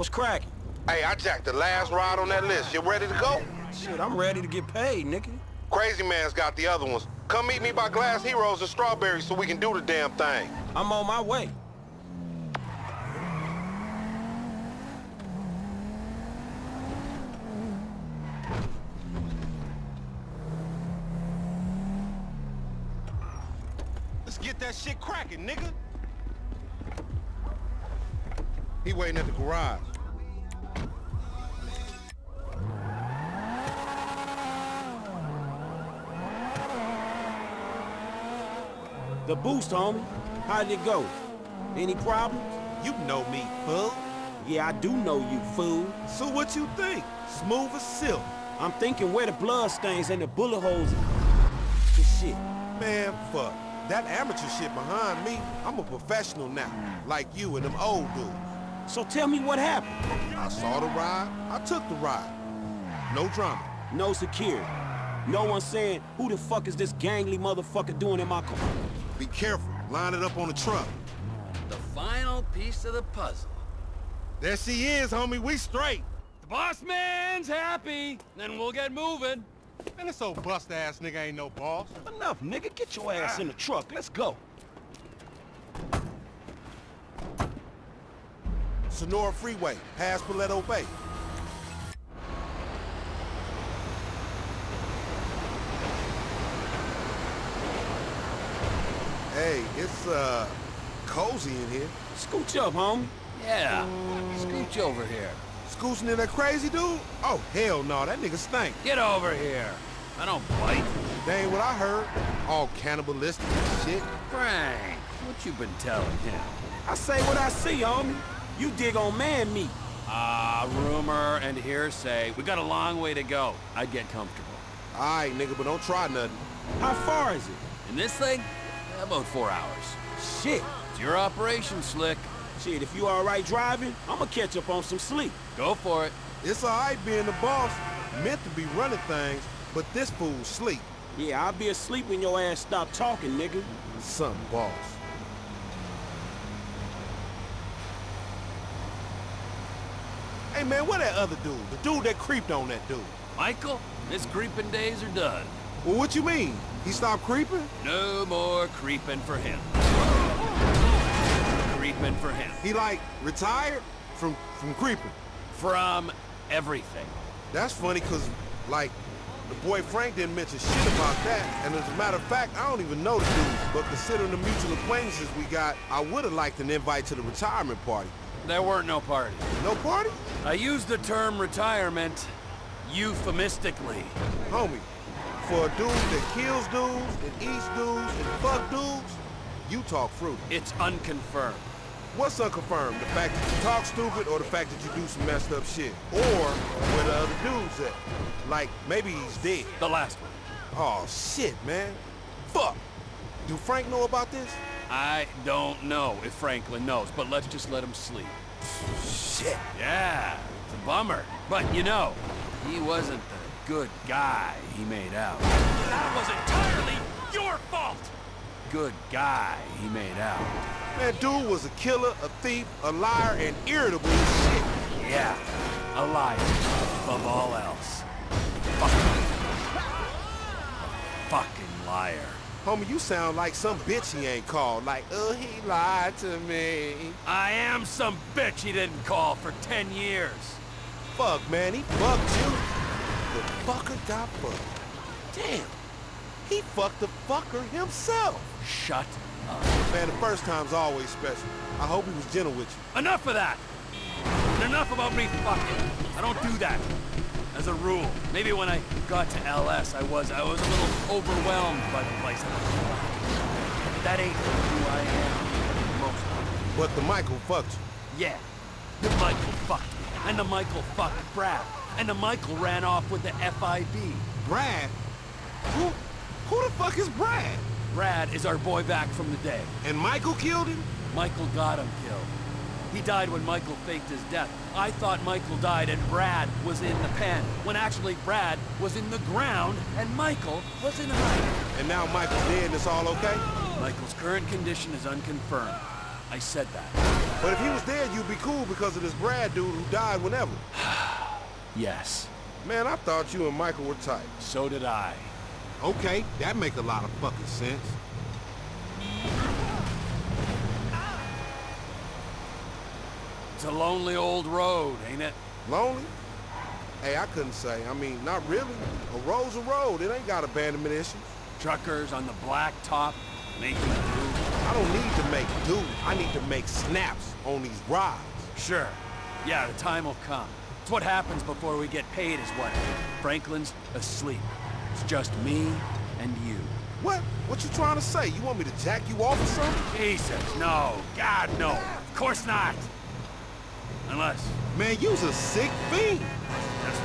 What's cracking? Hey, I jacked the last ride on that list. You ready to go? Shit, I'm ready to get paid, nigga. Crazy man's got the other ones. Come meet me by Glass Heroes and Strawberries so we can do the damn thing. I'm on my way. Let's get that shit cracking, nigga. He waiting at the garage. The boost, homie. How did it go? Any problems? You know me, fool. Yeah, I do know you, fool. So what you think? Smooth as silk? I'm thinking where the blood stains and the bullet holes are. This shit. Man, fuck. That amateur shit behind me, I'm a professional now. Like you and them old dudes. So tell me what happened. I saw the ride. I took the ride. No drama. No security. No one saying, who the fuck is this gangly motherfucker doing in my car? Be careful. Line it up on the truck. The final piece of the puzzle. There she is, homie. We straight. The boss man's happy. Then we'll get moving. Man, this old bust-ass nigga ain't no boss. Enough, nigga. Get your ass in the truck. Let's go. Sonora Freeway, past Paleto Bay. Hey, it's, cozy in here. Scooch up, homie. Yeah, scooch over here. Scooching in that crazy dude? Oh, hell no, that nigga stink. Get over here. I don't bite. That ain't what I heard. All cannibalistic and shit. Frank, what you been telling him? I say what I see, homie. You dig on man meat. Rumor and hearsay. We got a long way to go. I'd get comfortable. All right, nigga, but don't try nothing. How far is it? In this thing? About 4 hours. Shit. It's your operation, Slick. Shit, if you all right driving, I'ma catch up on some sleep. Go for it. It's all right being the boss. Meant to be running things, but this fool's sleep. Yeah, I'll be asleep when your ass stop talking, nigga. Something, boss. Hey, man, where that other dude? The dude that creeped on that dude. Michael, his creeping days are done. Well, what you mean? He stopped creeping? No more creeping for him. Creeping for him. He, like, retired? From creeping? From everything. That's funny, because, like, the boy Frank didn't mention shit about that. And as a matter of fact, I don't even know the dude. But considering the mutual acquaintances we got, I would have liked an invite to the retirement party. There weren't no party. No party? I used the term retirement euphemistically. Homie. For a dude that kills dudes, and eats dudes, and fuck dudes, you talk fruity. It's unconfirmed. What's unconfirmed? The fact that you talk stupid or the fact that you do some messed up shit? Or where the other dude's at? Like, maybe he's dead. The last one. Oh, shit, man. Fuck. Do Frank know about this? I don't know if Franklin knows, but let's just let him sleep. Shit. Yeah, it's a bummer. But, you know, he wasn't the good guy he made out. That was entirely your fault! Good guy he made out. That dude was a killer, a thief, a liar, and irritable as shit. Yeah, a liar above all else. Fucking liar. Homie, you sound like some bitch he ain't called. Like, oh, he lied to me. I am some bitch he didn't call for 10 years. Fuck, man, he fucked you. The fucker got fucked. Damn. He fucked the fucker himself. Shut up. Man, the first time's always special. I hope he was gentle with you. Enough of that! And enough about me fucking. I don't do that. As a rule. Maybe when I got to LS, I was a little overwhelmed by the place. That ain't who I am. Most of. But the Michael fucked you. Yeah. The Michael fucked me. And the Michael fucked Brad. And the Michael ran off with the FIB. Brad? Who the fuck is Brad? Brad is our boy back from the day. And Michael killed him? Michael got him killed. He died when Michael faked his death. I thought Michael died and Brad was in the pen, when actually Brad was in the ground and Michael was in hiding. And now Michael's dead and it's all okay? Michael's current condition is unconfirmed. I said that. But if he was dead, you'd be cool because of this Brad dude who died whenever. Yes. Man, I thought you and Michael were tight. So did I. Okay, that make a lot of fucking sense. It's a lonely old road, ain't it? Lonely? Hey, I couldn't say. I mean, not really. A road's a road. It ain't got abandonment issues. Truckers on the blacktop making do. I don't need to make do. I need to make snaps on these rides. Sure. Yeah, the time will come. It's what happens before we get paid is what? Franklin's asleep. It's just me and you. What? What you trying to say? You want me to jack you off or something? Jesus, no. God, no. Of course not. Unless... Man, you's a sick fiend. Just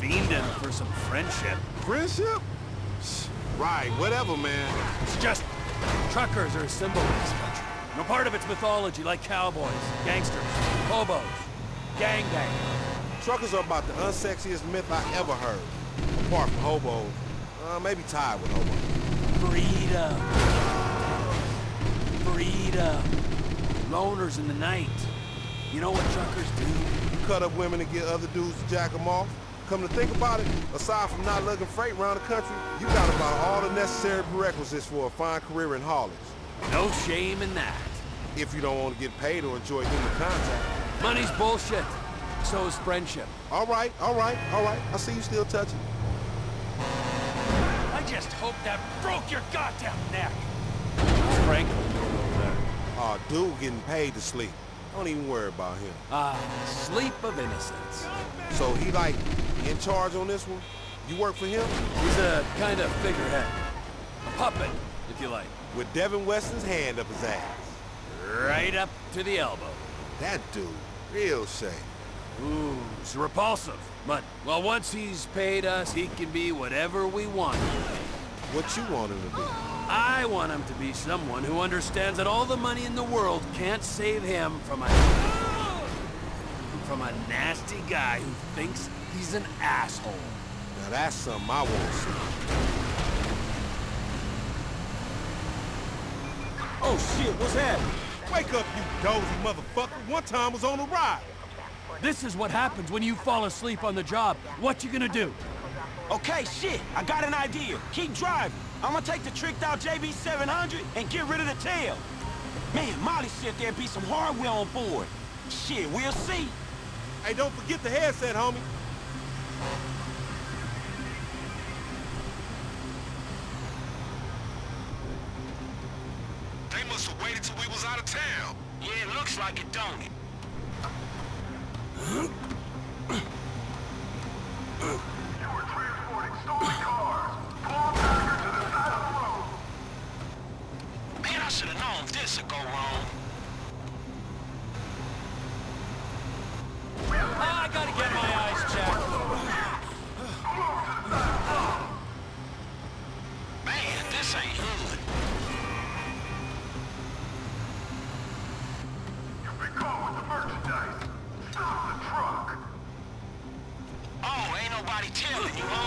beamed him for some friendship. Friendship? Right, whatever, man. It's just... Truckers are a symbol of this country. No part of its mythology, like cowboys, gangsters, hobos, gang. Truckers are about the unsexiest myth I ever heard. Apart from hobos. Maybe tied with hobos. Freedom. Loners in the night. You know what truckers do? You cut up women and get other dudes to jack them off. Come to think about it, aside from not lugging freight around the country, you got about all the necessary prerequisites for a fine career in haulage. No shame in that. If you don't want to get paid or enjoy human contact. Money's bullshit. So is friendship. All right. I see you still touching. I just hope that broke your goddamn neck. Franklin over there. Aw, dude getting paid to sleep. Don't even worry about him. Sleep of innocence. So he, like, in charge on this one? You work for him? He's a kind of figurehead. A puppet, if you like. With Devin Weston's hand up his ass. Right up to the elbow. That dude, real shame. Ooh, it's repulsive. But, well, once he's paid us, he can be whatever we want. What you want him to be? I want him to be someone who understands that all the money in the world can't save him from a nasty guy who thinks he's an asshole. Now that's something I won't see. Oh shit, what's happening? Wake up, you dozy motherfucker. One time was on a ride. This is what happens when you fall asleep on the job. What you gonna do? Okay, shit, I got an idea. Keep driving. I'm gonna take the tricked out JB700 and get rid of the tail. Man, Molly said there'd be some hardware on board. Shit, we'll see. Hey, don't forget the headset, homie. They must have waited till we was out of town. Yeah, it looks like it, don't it? You were transporting stolen cars. Pull back to the side of the road. Man, I should have known this would go wrong. I gotta get my eyes checked. Man, this ain't England. You've been caught with the merchandise. Stop the truck. Oh, ain't nobody telling you. Oh,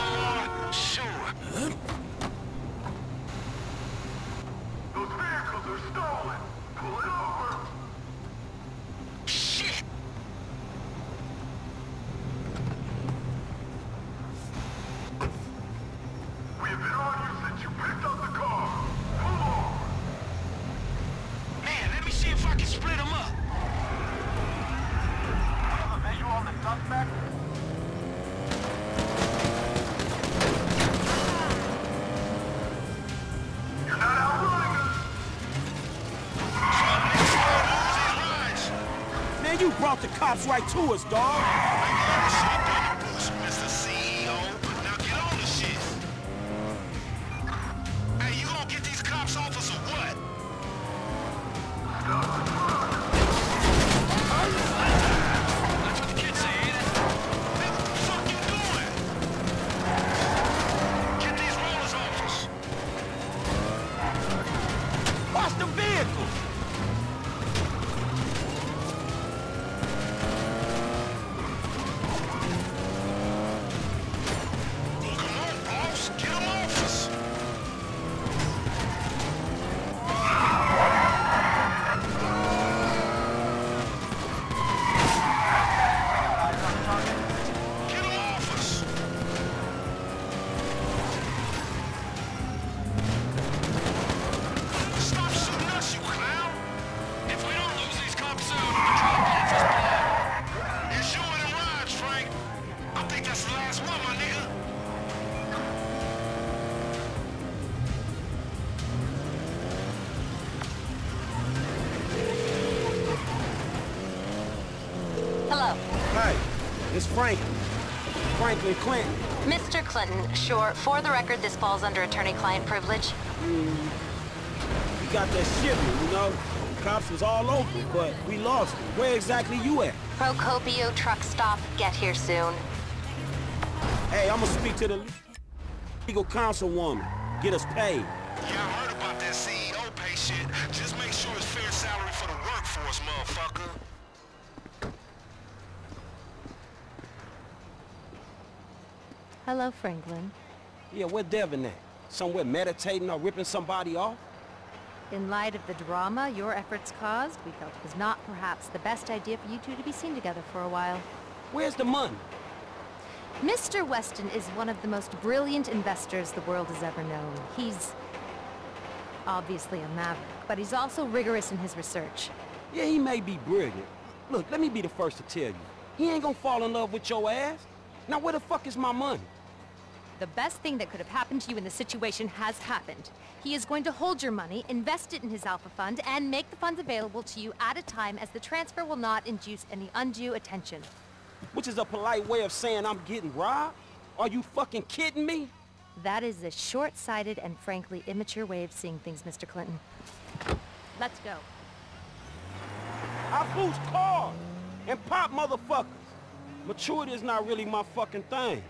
sure. Those vehicles are stolen. Pull it over. Shit. We've been on you since you picked up the car. Pull over. Man, let me see if I can split them up. On the suspect? You're not outrunning us! Man, you brought the cops right to us, dog! Mr. CEO, now get on the shit! Hey, you gonna get these cops off us or what? Stop. Hello. Hi, it's Franklin. Franklin Clinton. Mr. Clinton, sure, for the record, this falls under attorney-client privilege. We got that shipment, you know? The cops was all over it, but we lost it. Where exactly you at? Procopio truck stop. Get here soon. Hey, I'm gonna speak to the legal councilwoman. Get us paid. Yeah, I heard about that CEO pay shit. Just make sure it's fair salary for the workforce, motherfucker. Hello, Franklin. Yeah, where Devin at? Somewhere meditating or ripping somebody off? In light of the drama your efforts caused, we felt it was not perhaps the best idea for you two to be seen together for a while. Where's the money? Mr. Weston is one of the most brilliant investors the world has ever known. He's obviously a maverick, but he's also rigorous in his research. Yeah, he may be brilliant. Look, let me be the first to tell you. He ain't gonna fall in love with your ass. Now where the fuck is my money? The best thing that could have happened to you in the situation has happened. He is going to hold your money, invest it in his Alpha Fund, and make the funds available to you at a time as the transfer will not induce any undue attention. Which is a polite way of saying I'm getting robbed? Are you fucking kidding me? That is a short-sighted and frankly immature way of seeing things, Mr. Clinton. Let's go. I boost cars and pop motherfuckers. Maturity is not really my fucking thing.